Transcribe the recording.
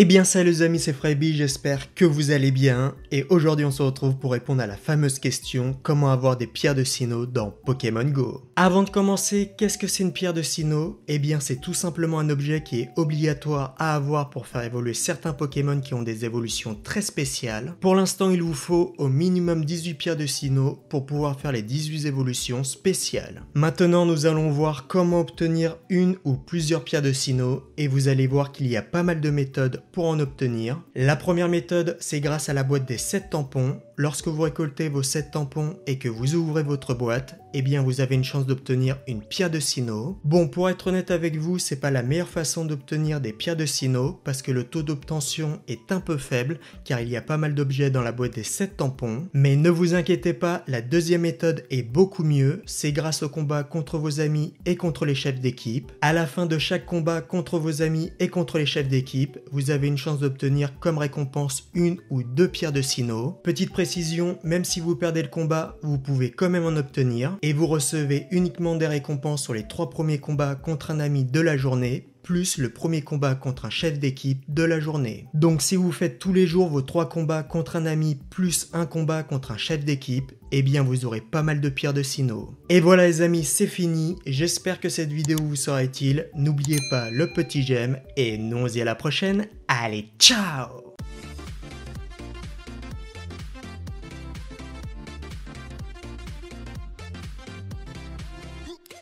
Eh bien salut les amis, c'est FreshBy, j'espère que vous allez bien et aujourd'hui on se retrouve pour répondre à la fameuse question comment avoir des pierres de Sinnoh dans Pokémon Go. Avant de commencer, qu'est-ce que c'est une pierre de Sinnoh? Eh bien c'est tout simplement un objet qui est obligatoire à avoir pour faire évoluer certains Pokémon qui ont des évolutions très spéciales. Pour l'instant il vous faut au minimum 18 pierres de Sinnoh pour pouvoir faire les 18 évolutions spéciales. Maintenant nous allons voir comment obtenir une ou plusieurs pierres de Sinnoh et vous allez voir qu'il y a pas mal de méthodes pour en obtenir. La première méthode, c'est grâce à la boîte des 7 tampons. Lorsque vous récoltez vos 7 tampons et que vous ouvrez votre boîte, eh bien vous avez une chance d'obtenir une pierre de Sinnoh. Bon, pour être honnête avec vous, c'est pas la meilleure façon d'obtenir des pierres de Sinnoh parce que le taux d'obtention est un peu faible car il y a pas mal d'objets dans la boîte des 7 tampons. Mais ne vous inquiétez pas, la deuxième méthode est beaucoup mieux. C'est grâce au combat contre vos amis et contre les chefs d'équipe. À la fin de chaque combat contre vos amis et contre les chefs d'équipe, vous avez une chance d'obtenir comme récompense une ou deux pierres de Sinnoh. Petite précision, même si vous perdez le combat, vous pouvez quand même en obtenir et vous recevez uniquement des récompenses sur les 3 premiers combats contre un ami de la journée, plus le premier combat contre un chef d'équipe de la journée. Donc si vous faites tous les jours vos 3 combats contre un ami plus un combat contre un chef d'équipe, eh bien vous aurez pas mal de pierres de Sinnoh. Et voilà les amis, c'est fini. J'espère que cette vidéo vous sera utile. N'oubliez pas le petit j'aime et nous on se dit à la prochaine. Allez, ciao!